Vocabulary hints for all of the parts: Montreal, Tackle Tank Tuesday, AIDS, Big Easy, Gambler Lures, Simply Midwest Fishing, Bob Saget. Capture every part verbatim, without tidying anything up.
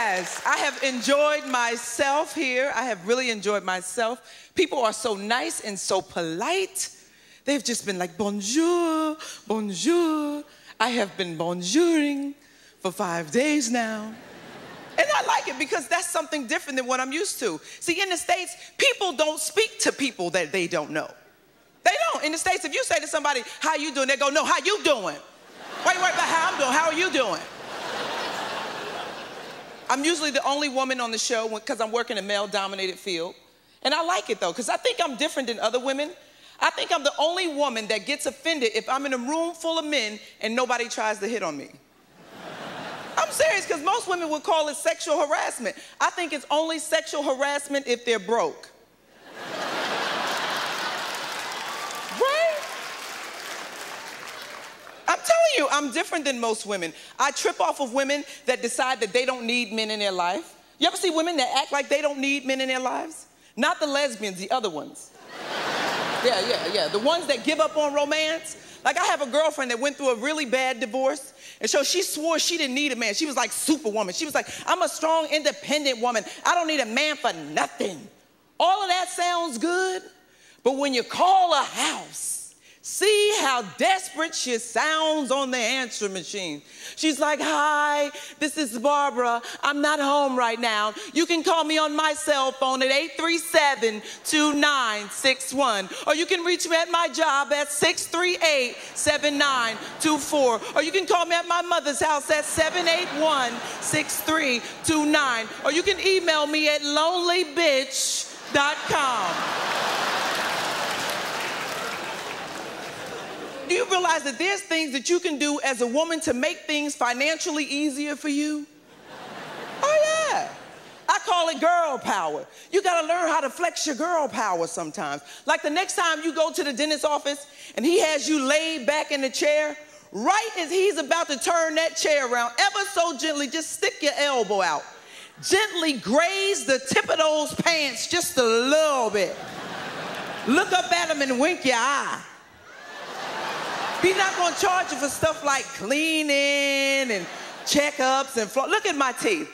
Yes, I have enjoyed myself here. I have really enjoyed myself. People are so nice and so polite. They've just been like, bonjour, bonjour. I have been bonjouring for five days now. And I like it because that's something different than what I'm used to. See, in the States, people don't speak to people that they don't know. They don't. In the States, if you say to somebody, how you doing? They go, no, how you doing? Why you worried about how I'm doing? How are you doing? I'm usually the only woman on the show because I'm working in a male-dominated field. And I like it, though, because I think I'm different than other women. I think I'm the only woman that gets offended if I'm in a room full of men and nobody tries to hit on me. I'm serious, because most women would call it sexual harassment. I think it's only sexual harassment if they're broke. Right? I'm telling you, I'm different than most women. I trip off of women that decide that they don't need men in their life. You ever see women that act like they don't need men in their lives? Not the lesbians, the other ones. Yeah, yeah, yeah. The ones that give up on romance. Like, I have a girlfriend that went through a really bad divorce, and so she swore she didn't need a man. She was like superwoman. She was like, I'm a strong, independent woman. I don't need a man for nothing. All of that sounds good, but when you call a house, see how desperate she sounds on the answer machine. She's like, hi, this is Barbara. I'm not home right now. You can call me on my cell phone at eight three seven, two nine six one. Or you can reach me at my job at six three eight, seven nine two four. Or you can call me at my mother's house at seven eight one, six three two nine. Or you can email me at lonely bitch dot com. Do you realize that there's things that you can do as a woman to make things financially easier for you? Oh, yeah. I call it girl power. You got to learn how to flex your girl power sometimes. Like the next time you go to the dentist's office and he has you laid back in the chair, right as he's about to turn that chair around, ever so gently, just stick your elbow out. Gently graze the tip of those pants just a little bit. Look up at him and wink your eye. He's not going to charge you for stuff like cleaning and checkups and floor. Look at my teeth.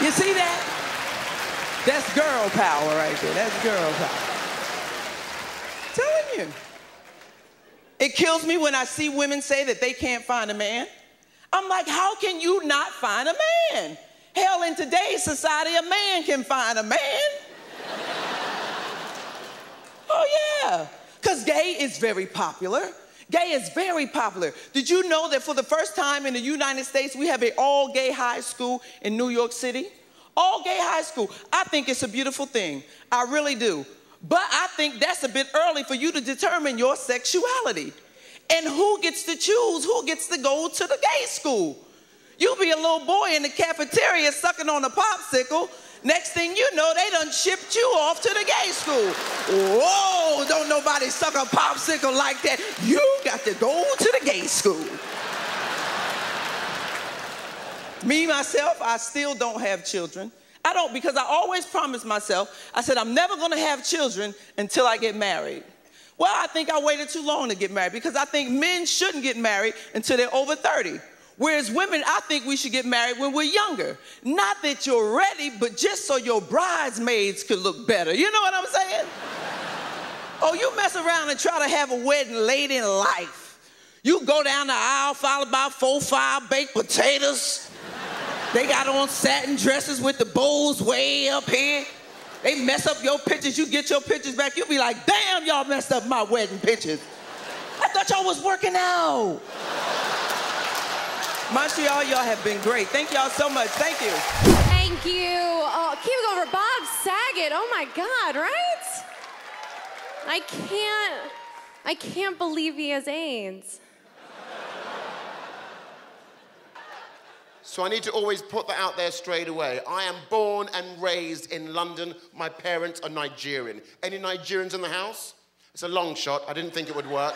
You see that? That's girl power right there. That's girl power. I'm telling you. It kills me when I see women say that they can't find a man. I'm like, how can you not find a man? Hell, in today's society, a man can find a man. Oh, yeah. Because gay is very popular. Gay is very popular. Did you know that for the first time in the United States, we have an all-gay high school in New York City? All-gay high school. I think it's a beautiful thing. I really do. But I think that's a bit early for you to determine your sexuality. And who gets to choose? Who gets to go to the gay school? You'll be a little boy in the cafeteria sucking on a popsicle. Next thing you know, they done shipped you off to the gay school. Whoa, don't nobody suck a popsicle like that. You got to go to the gay school. Me, myself, I still don't have children. I don't, because I always promised myself, I said, I'm never going to have children until I get married. Well, I think I waited too long to get married because I think men shouldn't get married until they're over thirty. Whereas women, I think we should get married when we're younger. Not that you're ready, but just so your bridesmaids could look better. You know what I'm saying? Oh, you mess around and try to have a wedding late in life. You go down the aisle, followed by four, five baked potatoes. They got on satin dresses with the bows way up here. They mess up your pictures. You get your pictures back. You be like, damn, y'all messed up my wedding pictures. I thought y'all was working out. Montreal, y'all have been great. Thank y'all so much. Thank you. Thank you. Oh, keep it going for Bob Saget. Oh my God, right? I can't, I can't believe he has AIDS. So I need to always put that out there straight away. I am born and raised in London. My parents are Nigerian. Any Nigerians in the house? It's a long shot. I didn't think it would work.